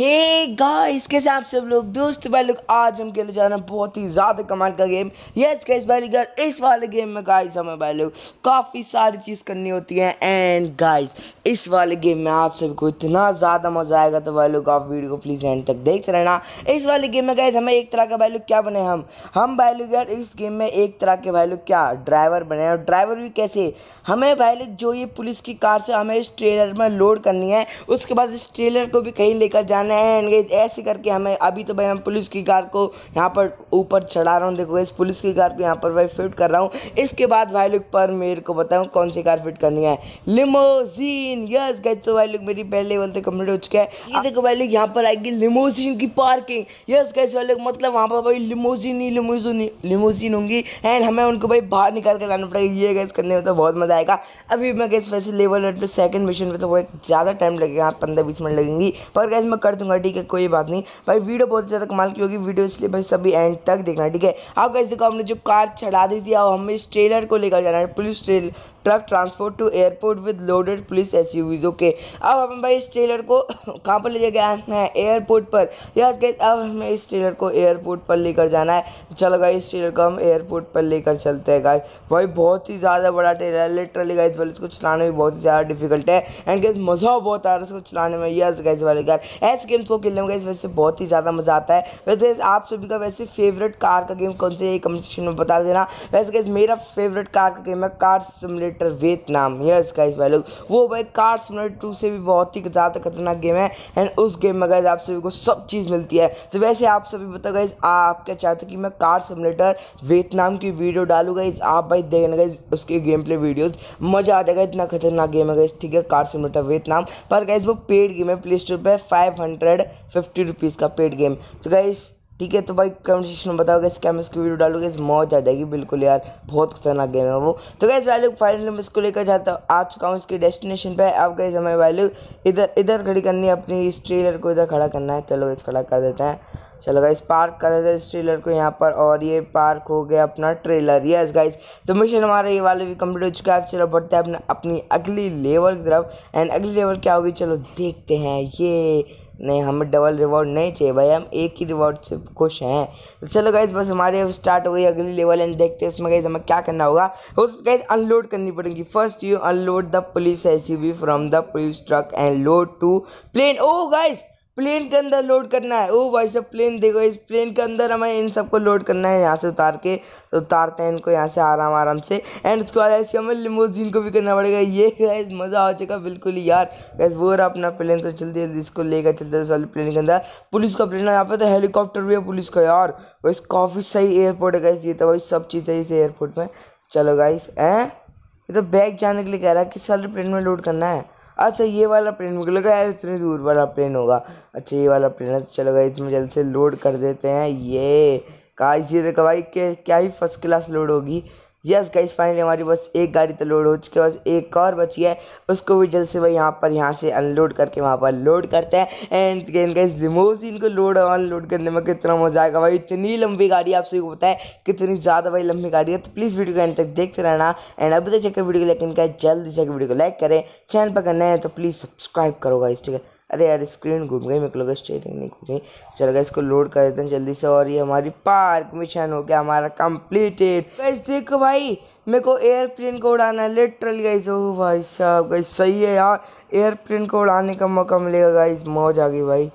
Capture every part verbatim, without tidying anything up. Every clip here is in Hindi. हे गाइस, कैसे आप सब लोग दोस्त भाई लोग। आज हम खेले जा रहे हैं बहुत ही ज़्यादा कमाल का गेम। यस गाइस भाई लोग, इस वाले गेम में गाइस हमें भाई लोग काफ़ी सारी चीज़ करनी होती है। एंड गाइस इस वाले गेम में आप सभी को इतना ज़्यादा मज़ा आएगा, तो भाई लोग आप वीडियो को प्लीज़ एंड तक देखते रहना। इस वाले गेम में गाइस हमें एक तरह का भाई लोग क्या बने हम हम भाई लोग यार इस गेम में एक तरह के भाई लोग क्या ड्राइवर बने। और ड्राइवर भी कैसे, हमें भाई लोग जो ये पुलिस की कार से हमें इस ट्रेलर में लोड करनी है, उसके बाद इस ट्रेलर को भी कहीं लेकर जाना। एंड गाइस ऐसे करके हमें अभी तो भाई हम पुलिस की कार को यहाँ पर ऊपर चढ़ा रहा हूँ। देखो इस पुलिस की कार को यहाँ पर भाई फिट कर रहा हूँ। इसके बाद भाई लोग पर मेरे को बताऊँ कौन सी कार फिट करनी है, लिमोजीन। यस गाइस, तो भाई लोग मेरी पहले लेवल तक कंप्लीट हो चुका है। ये देखो भाई लोग यहाँ पर आएगी लिमोजीन की पार्किंग। यस गाइस भाई लोग, मतलब वहाँ पर भाई लिमोजीन ही लिमोजीन लिमोजीन होंगी। एंड हमें उनको भाई बाहर निकाल कर लाना पड़ेगा। ये गाइस करने में तो बहुत मज़ा आएगा। अभी मैं गाइस वैसे लेवल एट पर सेकंड मिशन पर तो वो ज़्यादा टाइम लगेगा, पंद्रह बीस मिनट लगेंगी, पर गाइस मैं दूंगा। ठीक है, कोई बात नहीं भाई, वीडियो बहुत ज़्यादा कमाल की होगी वीडियो, इसलिए भाई सभी एंड तक देखना। ठीक है, आप गाइस देखो हमने जो कार चढ़ा दी थी, अब हमें इस ट्रेलर को लेकर जाना है। Police trail truck transport to airport with loaded police SUVs. Okay, अब हम भाई इस ट्रेलर को कहाँ पर ले जाके आना है, एयरपोर्ट पर। यस गाइस, अब हमें इस ट्रेलर को एयरपोर्ट पर लेकर जाना है। चलो गाइस, इस ट्रेलर को हम एयरपोर्ट पर लेकर चलते हैं। गाइस भाई बहुत ही ज़्यादा बड़ा ट्रेलर है लिटरली गाइस, वाले इसको चलाने में बहुत ही ज़्यादा डिफिकल्ट है। एंड गाइस मज़ा बहुत आ रहा है इसको चलाने में। यस गाइस वाले कार ऐसे गेम्स को खेलने में गाइस वैसे बहुत ही ज़्यादा मज़ा आता है। वैसे आप सभी का वैसे फेवरेट कार का गेम कौन सा है, कमेंट सेक्शन में बता देना। वैसे गाइस मेरा फेवरेट कार का गेम है कार सिमुलेटर विद नाम। यस गाइस भाई लोग, वो भाई कार सिमुलेटर टू से भी बहुत ही ज़्यादा खतरनाक गेम है। एंड उस गेम में गाइस आप सभी को सब चीज़ मिलती है। तो वैसे आप सभी बताओ गाइस, आप क्या चाहते हो कि मैं कार सिमुलेटर विद नाम की वीडियो डालूँ। गाइस आप भाई देखना गाइस उसके गेम प्ले वीडियोज़, मज़ा आ जाएगा, इतना खतरनाक गेम है गाइस। ठीक है, कार सिमुलेटर विद नाम, पर गाइस वो पेड गेम है, प्ले स्टोर पर फाइव हंड्रेड फिफ्टी रुपीज़ का पेड गेम। तो गाइस ठीक है, तो भाई कमेंट सेक्शन में बताओ गाइस क्या मैं इसकी वीडियो डालूंगा। इस मौज आ जाएगी बिल्कुल यार, बहुत खतरनाक गेम है वो। तो गाइस भाई लोग फाइनली मैं इसको लेकर जाता हूँ, आ चुका हूँ इसके डेस्टिनेशन पे। अब गाइस हमें भाई लोग इधर इधर खड़ी करनी है, अपनी इस ट्रेलर को इधर खड़ा करना है। चलो गाइस खड़ा कर देते हैं। चलो गाइस पार्क कर देते हैं इस ट्रेलर को यहाँ पर, और ये पार्क हो गया अपना ट्रेलर। यस गाइस, तो मिशन हमारा ये वाले भी कंप्लीट हो चुका है। चलो बढ़ते हैं अपने अपनी अगली लेवल की तरफ। एंड अगली लेवल क्या होगी, चलो देखते हैं। ये नहीं, हमें डबल रिवॉर्ड नहीं चाहिए भाई, हम एक ही रिवॉर्ड से खुश हैं। तो चलो गाइस बस हमारे स्टार्ट हो गई अगली लेवल। एंड देखते हैं उसमें गाइस हमें क्या करना होगा। उस गाइस अनलोड करनी पड़ेगी। First you unload the police SUV from the police truck and load to plane. Oh guys plane के अंदर लोड करना है। ओ भाई साहब, प्लेन देखो, इस प्लेन के अंदर हमें इन सबको लोड करना है यहाँ से उतार के। तो उतारते हैं इनको यहाँ से आराम आराम से। एंड उसके बाद ऐसे हमें लिमोजीन को भी करना पड़ेगा। ये गाइस मज़ा आ जाएगा बिल्कुल यार। गाइस वो रहा अपना प्लेन, तो जल्दी जल्दी इसको लेकर चलते हैं उस वाले प्लेन के अंदर। पुलिस का प्लेन है यहाँ पर, तो हेलीकॉप्टर भी है पुलिस का। यार गाइस काफ़ी सही एयरपोर्ट है गाइस ये, तो भाई सब चीज़ है इस एयरपोर्ट में। चलो गाइस, हैं ये तो बैग जाने के लिए कह रहा है कि सारे प्लेन में लोड करना है। अच्छा ये वाला प्लेन, मुझे लगा यार इतनी दूर वाला प्लेन होगा। अच्छा ये वाला प्लेन है, तो चलो गाइस इसमें जल्द से लोड कर देते हैं। ये गाइस ये देखो भाई क्या ही फर्स्ट क्लास लोड होगी। यस गाइस फाइनली हमारी बस एक गाड़ी तो लोड हो चुकी है, बस एक और बची है, उसको भी जल्द से भाई यहाँ पर यहाँ से अनलोड करके वहाँ पर लोड करते हैं। एंड गाइस लिमोजीन को लोड और अनलोड करने में कितना मज़ा आएगा भाई। इतनी लंबी गाड़ी, आप सभी को पता है कितनी ज़्यादा भाई लंबी गाड़ी है। तो प्लीज़ वीडियो को एंड तक देखते रहना। एंड अभी तक चेक कर वीडियो को लाइक नहीं किया, जल्दी से वीडियो को लाइक करें। चैनल पर करना है तो प्लीज़ सब्सक्राइब करो गाइस। ठीक है, अरे यार स्क्रीन घूम गई, मेरे को लगा स्टेरिंग नहीं घूमी। चलो गाइस इसको लोड कर देते हैं जल्दी से, और ये हमारी पार्क मिशन हो गया हमारा कंप्लीटेड। गाइस देखो भाई मेरे को एयरप्लेन को उड़ाना है लिटरली गाइस। ओ भाई साहब गाइस सही है यार, एयरप्लेन को उड़ाने का मौका मिलेगा गाइस। मौज आ गई भाई,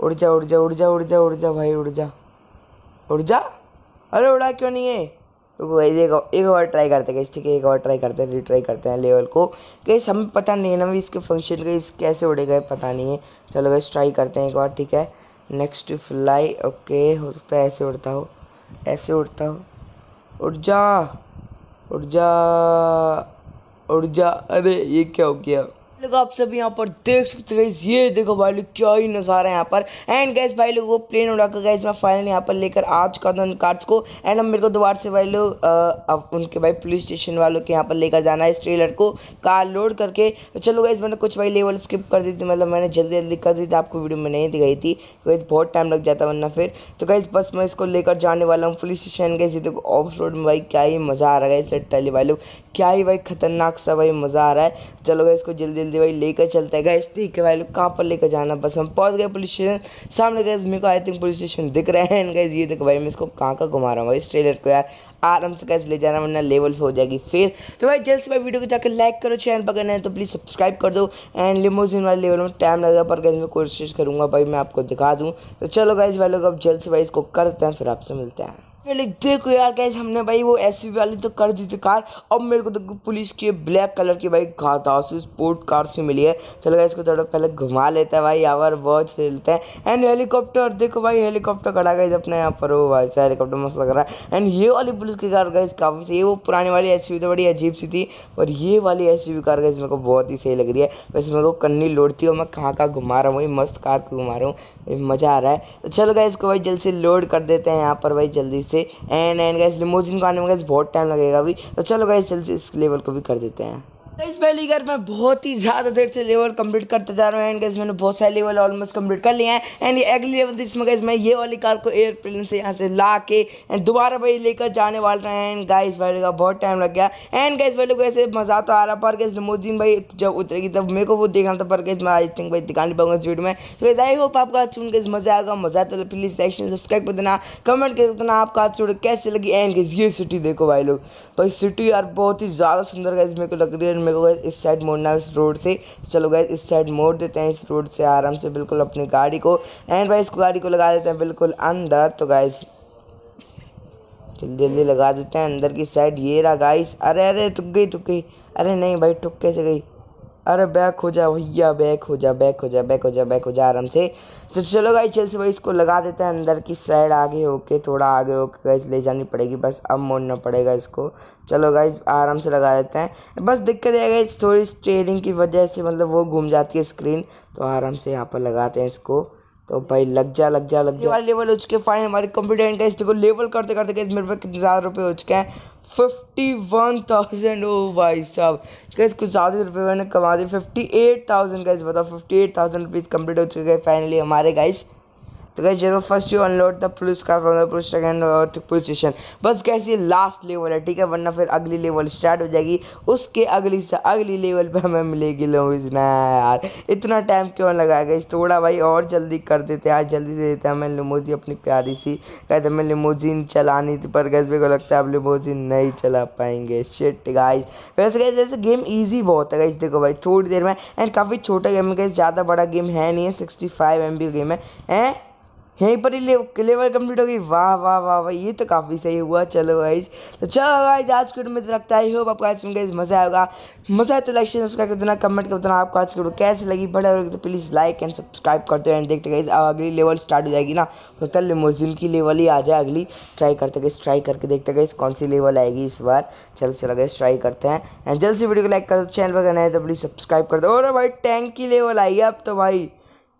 उड़ जा उड़ जा उड़ जा उड़ जा उड़ जा भाई, उड़ जा उड़ जा। अरे उड़ा क्यों नहीं है, एक एक बार ट्राई करते हैं गाइस। ठीक है, एक बार ट्राई करते हैं, रिट्राई करते हैं लेवल को। गाइस हमें पता नहीं है ना इसके फंक्शन गाइस कैसे उड़ेगा, पता नहीं है। चलो गाइस ट्राई करते हैं एक बार। ठीक है, नेक्स्ट टू फ्लाई। ओके, हो सकता है ऐसे उड़ता हो, ऐसे उड़ता हो। उड़ जा उड़ जा उड़ जा। अरे ये क्या हो गया लोग, आप सब यहाँ पर देख सकते हैं गाइस। ये देखो भाई लोग क्या ही नज़ारा है यहाँ पर। एंड गाइस भाई लोग वो प्लेन उड़ाकर गाइस मैं फाइनल यहाँ पर लेकर आ चुका था उन कार्स को। एंड हम मेरे को दोबारा से भाई लोग अब उनके भाई पुलिस स्टेशन वालों के यहाँ पर लेकर जाना है इस ट्रेलर को कार लोड करके। तो चलो गाइस मैंने कुछ भाई लेवल स्किप कर दी थी, मतलब मैंने जल्दी जल्दी कर दी थी, आपको वीडियो में नहीं दिखाई थी गाइस, बहुत टाइम लग जाता वरना फिर। तो गाइस बस मैं इसको लेकर जाने वाला हूँ पुलिस स्टेशन। गाइस ये देखो ऑफ रोड में भाई क्या ही मज़ा आ रहा है गाइस लिटरली भाई लोग, क्या ही भाई खतरनाक सा भाई मज़ा आ रहा है। चलो गाइस इसको जल्दी जल्दी भाई लेकर चलता है गाइस। ठीक है भाई लोग, कहाँ पर लेकर जाना, बस हम पहुँच गए पुलिस स्टेशन। सामने गाइस मेरे को आई थिंक पुलिस स्टेशन दिख रहे हैं गाइस। ये देखो भाई मैं इसको कहाँ का घुमा रहा हूँ भाई इस ट्रेलर को यार, आराम से कैसे ले जाना वरना लेवल हो जाएगी फेल। तो भाई जल्द से भाई वीडियो को जाकर लाइक करो, चैनल पकड़ना है तो प्लीज़ सब्सक्राइब कर दो। एंड लिमोजिन वाले लेवल में टाइम लगेगा पर गाइस मैं कोशिश करूँगा भाई मैं आपको दिखा दूँ। तो चलो गाइस भाई लोग अब जल्द से भाई इसको करते हैं, फिर आपसे मिलते हैं। पहले देखो यार गाइस हमने भाई वो एसयूवी वाली तो कर दी थी कार, अब मेरे को देखो पुलिस की ब्लैक कलर की भाई घातासु स्पोर्ट कार से मिली है। चलो गाइस इसको थोड़ा पहले घुमा लेता है भाई, आवर बहुत से लेता है। एंड हेलीकॉप्टर देखो भाई हेलीकॉप्टर खड़ा गाइस अपने यहाँ पर, वो भाई सा हेलीकॉप्टर मस्त लग रहा है। एंड ये वाली पुलिस की कार गाइस काफ़ी सही, वो पुरानी वाली एसयूवी तो बड़ी अजीब सी थी और ये वाली एसयूवी कार गाइस मेरे को बहुत ही सही लग रही है। बस मेरे को कन्नी लोड थी और मैं कहाँ कहाँ घुमा रहा हूँ भाई, मस्त कार को घुमा रहा हूँ, मज़ा आ रहा है। चलो गाइस इसको भाई जल्द से लोड कर देते हैं यहाँ पर भाई जल्दी। एंड एंड गाइस लिमोजिन को आने में गाइस बहुत टाइम लगेगा अभी। तो चलो गाइस जल्दी से इस लेवल को भी कर देते हैं। गाइस पहली बार मैं बहुत ही ज़्यादा देर से लेवल कंप्लीट करते जा रहा हूँ। एंड गाइस मैंने बहुत सारे लेवल ऑलमोस्ट कंप्लीट कर लिया है। एंड ये अगली लेवल जिसमें गाइस मैं ये वाली कार को एयरप्लेन से यहाँ से ला के एंड दोबारा भाई लेकर जाने वाला रहे हैं। एंड गाइस भाई का बहुत टाइम लग गया। एंड गाइस भाई लोग ऐसे मज़ा तो आ रहा पर गाइस लिमोजिन भाई जब उतरेगी तब मेरे को वो देखना था, पर गाइस मैं आई थिंक भाई दिखा नहीं पाऊंगा इस वीडियो में। तो गाइस आई होप आपका आज सुन गाइस मज़ा आएगा, मज़ा तो प्लीज़ लाइक सब्सक्राइब कर देना, कमेंट कर देना आपका आज वीडियो कैसे लगी। एंड गाइस ये सिटी देखो भाई लोग, भाई सिटी यार बहुत ही ज़्यादा सुंदर गाइस मेरे को लग रही है। मेरे को इस साइड मोड़ना है इस रोड से, चलो गाइस इस साइड मोड़ देते हैं इस रोड से आराम से बिल्कुल अपनी गाड़ी को। एंड भाई इसको गाड़ी को लगा देते हैं बिल्कुल अंदर, तो गाइस जल्दी जल्दी लगा देते हैं अंदर की साइड। ये रहा गाइस, अरे अरे ठुक गई ठुक गई, अरे नहीं भाई ठुक कैसे गई, अरे बैक हो जा भैया, बैक हो जा बैक हो जा बैक हो जा बैक हो जा आराम से। तो चलो गाइस जल्द से भाई इसको लगा देते हैं अंदर की साइड, आगे होके थोड़ा आगे होके गाइस ले जानी पड़ेगी, बस अब मोड़ना पड़ेगा इसको। चलो गाइस आराम से लगा देते हैं, बस दिक्कत है गाइस थोड़ी स्टीयरिंग की वजह से मतलब वो घूम जाती है स्क्रीन, तो आराम से यहाँ पर लगाते हैं इसको। तो भाई लग जा लग जा लग जा वाले लेवल हो चुके फाइन हमारे कंप्यूटर गाइस। देखो लेवल करते करते गाइस मेरे पे कितने ज़्यादा रुपये हो चुके हैं, फिफ्टी वन थाउजेंड। ओ भाई साहब गाइस कुछ ज़्यादा रुपये मैंने कमा दिए, फिफ्टी एट थाउजेंड गाइस, बताओ fifty eight thousand rupees complete हो चुके हैं फाइनली हमारे गाइस। तो गाइस चलो first you unload the police car from the police station, बस गाइस ये लास्ट लेवल है ठीक है, वरना फिर अगली लेवल स्टार्ट हो जाएगी, उसके अगली से अगली लेवल पे हमें मिलेगी। लोग ना यार इतना टाइम क्यों लगाया गाइस, थोड़ा भाई और जल्दी कर देते यार, जल्दी दे देते हमें लिमोजिन अपनी प्यारी सी। कहते हमें लिमोजिन चलानी थी पर गाइस मेरे को लगता है आप लिमोजिन नहीं चला पाएंगे, शिट गाइस। वैसे गाइस जैसे गेम ईजी बहुत है गाइस, देखो भाई थोड़ी देर में, एंड काफ़ी छोटा गेम है गाइस, ज़्यादा बड़ा गेम है नहीं है, sixty five M B game है। यहीं पर ही लेवल कंप्लीट हो गई, वाह वाह वाह वाह, ये तो काफ़ी सही हुआ। चलो गाइस तो चलो गाइस आज के में तो लगता है होप आपको आज गाइस मज़ा आएगा, मज़ा है तो लाइक शेयर सब्सक्राइब कर देना, कमेंट कर देना आपको आज के कैसे लगी। बड़े हो तो प्लीज़ लाइक एंड सब्सक्राइब कर दो। एंड देखते गाइस अगली लेवल स्टार्ट हो जाएगी ना, होता है लिमोजिन की लेवल ही आ जाए अगली, ट्राई करते गाइस, ट्राई करके देखते गाइस कौन सी लेवल आएगी इस बार। चलो चलो गाइस ट्राई करते हैं। एंड जल्द से वीडियो को लाइक कर दो, चैनल पर करना है तो प्लीज़ सब्सक्राइब कर दो। और भाई टैंक की लेवल आई है अब तो भाई,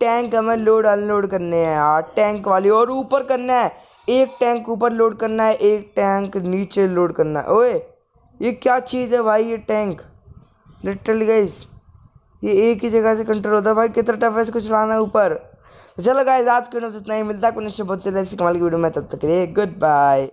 टैंक हमें लोड अनलोड करने हैं यार, टैंक वाली और ऊपर करना है, एक टैंक ऊपर लोड करना है, एक टैंक नीचे लोड करना है। ओए ये क्या चीज़ है भाई, ये टैंक लिटरली गाइस ये एक ही जगह से कंट्रोल होता है भाई, कितना टफ है इसको चलाना ऊपर। चलो गाइस आज के वीडियो में इतना ही, मिलता है कुछ बहुत से ऐसी कमाल की वीडियो में, तब तक के लिए गुड बाय।